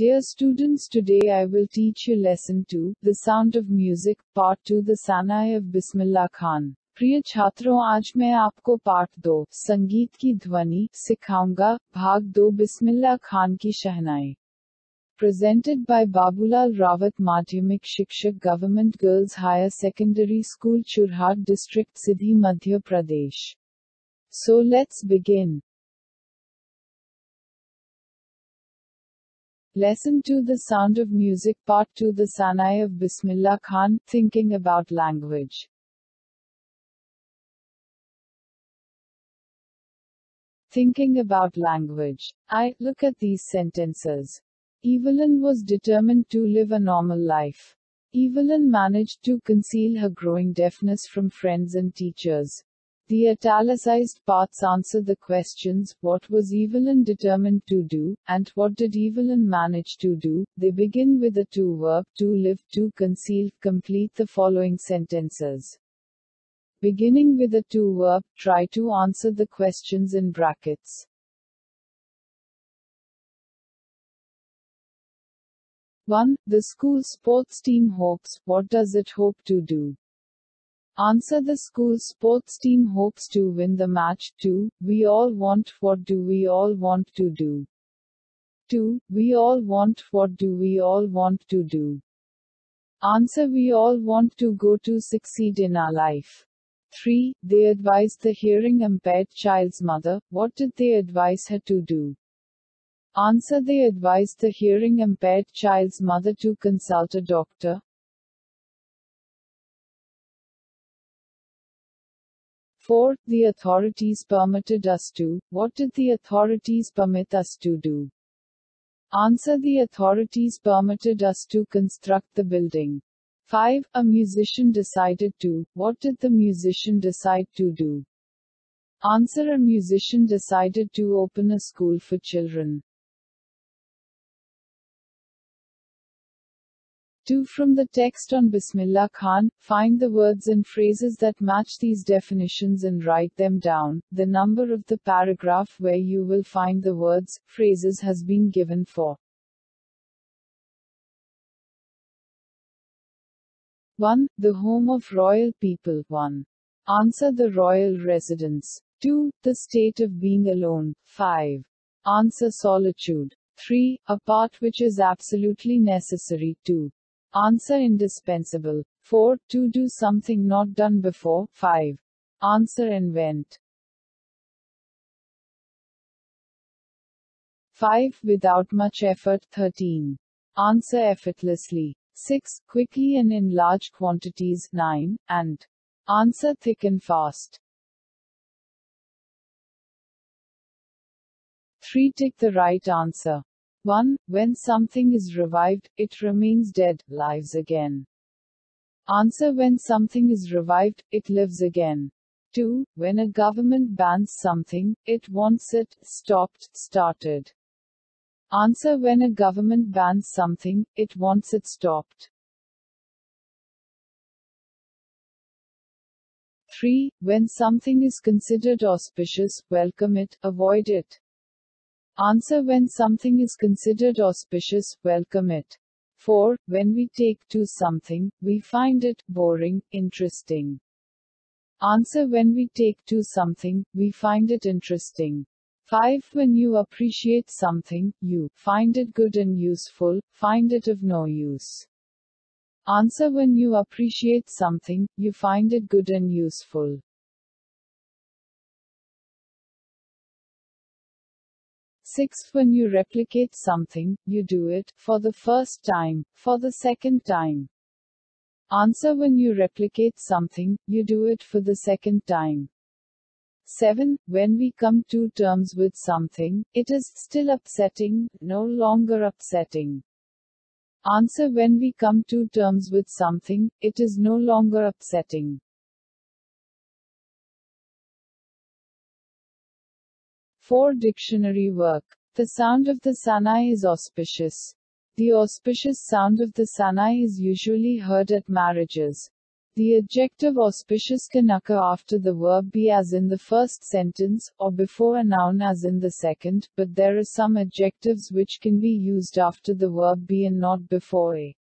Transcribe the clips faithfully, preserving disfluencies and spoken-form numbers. Dear students, today I will teach you lesson two, The Sound of Music, part two, The Sanai of Bismillah Khan. प्रिय छात्रों, आज मैं आपको part दो संगीत की ध्वनि सिखाऊंगा, भाग दो बिस्मिल्लाह खान की शहनाई. Presented by Babulal Rawat, माध्यमिक शिक्षक, Government Girls Higher Secondary School, Churhat District, Siddhi, Madhya Pradesh. So let's begin. Lesson two, The Sound of Music, Part two, The Sanai of Bismillah Khan, Thinking About Language. Thinking about language. I look at these sentences. Evelyn was determined to live a normal life. Evelyn managed to conceal her growing deafness from friends and teachers. The italicized parts answer the questions, what was Evelyn determined to do, and what did Evelyn manage to do? They begin with a to verb, to live, to conceal. Complete the following sentences. Beginning with a to verb, try to answer the questions in brackets. one. The school sports team hopes, what does it hope to do? Answer: the school sports team hopes to win the match. two. We all want, what do we all want to do? two. We all want, what do we all want to do? Answer: we all want to go to succeed in our life. three. They advised the hearing impaired child's mother, what did they advise her to do? Answer: they advised the hearing impaired child's mother to consult a doctor. four. The authorities permitted us to, what did the authorities permit us to do? Answer: the authorities permitted us to construct the building. five. A musician decided to, what did the musician decide to do? Answer: a musician decided to open a school for children. two. From the text on Bismillah Khan, find the words and phrases that match these definitions and write them down. The number of the paragraph where you will find the words, phrases has been given for. one. The home of royal people. one. Answer: the royal residence. two. The state of being alone. five. Answer: solitude. three. A part which is absolutely necessary. two. Answer: indispensable. four. To do something not done before. five. Answer: invent. five. Without much effort. thirteen. Answer: effortlessly. six. Quickly and in large quantities. nine. And. Answer: thick and fast. three. Tick the right answer. one. When something is revived, it remains dead, lives again. Answer: when something is revived, it lives again. two. When a government bans something, it wants it stopped, started. Answer: when a government bans something, it wants it stopped. three. When something is considered auspicious, welcome it, avoid it. Answer: when something is considered auspicious, welcome it. four. When we take to something, we find it boring, interesting. Answer: when we take to something, we find it interesting. five. When you appreciate something, you find it good and useful, find it of no use. Answer: when you appreciate something, you find it good and useful. six. When you replicate something, you do it, for the first time, for the second time. Answer: when you replicate something, you do it for the second time. seven. When we come to terms with something, it is still upsetting, no longer upsetting. Answer: when we come to terms with something, it is no longer upsetting. four. Dictionary work. The sound of the sanai is auspicious. The auspicious sound of the sanai is usually heard at marriages. The adjective auspicious can occur after the verb be as in the first sentence, or before a noun as in the second, but there are some adjectives which can be used after the verb be and not before a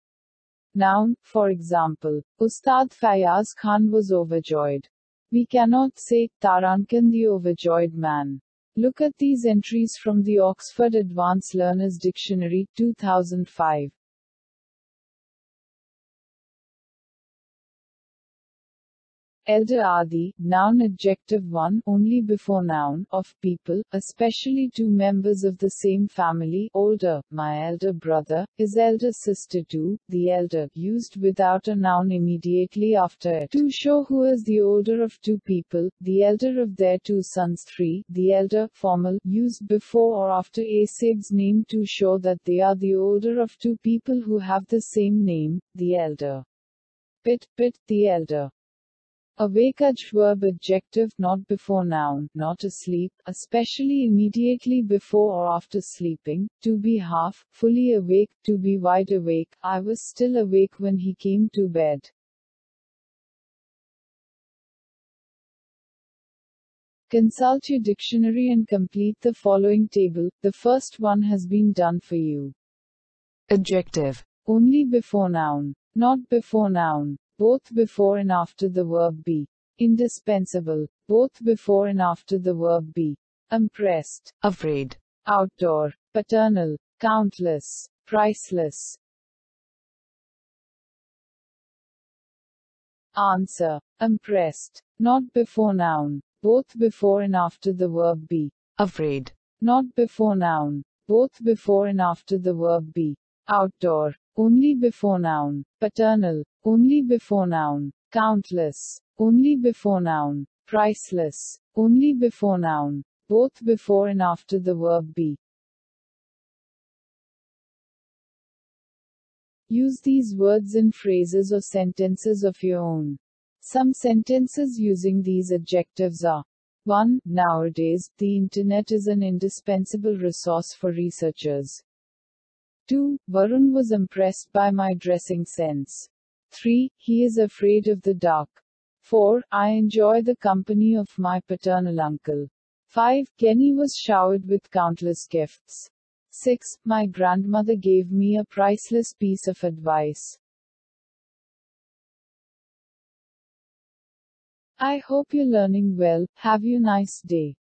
noun, for example. Ustad Fayaz Khan was overjoyed. We cannot say, Tarannum the overjoyed man. Look at these entries from the Oxford Advanced Learner's Dictionary, two thousand five. Elder are the, noun adjective one, only before noun, of people, especially two members of the same family, older, my elder brother, his elder sister too, the elder, used without a noun immediately after it, to show who is the older of two people, the elder of their two sons three, the elder, formal, used before or after a sib's name to show that they are the older of two people who have the same name, the elder. Pit, Pit, the elder. Awake adverb adjective not before noun, not asleep, especially immediately before or after sleeping, to be half, fully awake, to be wide awake, I was still awake when he came to bed. Consult your dictionary and complete the following table, the first one has been done for you. Adjective. Only before noun. Not before noun. Both before and after the verb be. Indispensable. Both before and after the verb be. Impressed. Afraid. Outdoor. Paternal. Countless. Priceless. Answer. Impressed. Not before noun. Both before and after the verb be. Afraid. Not before noun. Both before and after the verb be. Outdoor. Only before noun. Paternal. Only before noun. Countless. Only before noun. Priceless. Only before noun. Both before and after the verb be. Use these words in phrases or sentences of your own. Some sentences using these adjectives are one. Nowadays, the internet is an indispensable resource for researchers. two. Varun was impressed by my dressing sense. three. He is afraid of the dark. four. I enjoy the company of my paternal uncle. five. Kenny was showered with countless gifts. six. My grandmother gave me a priceless piece of advice. I hope you're learning well. Have a nice day.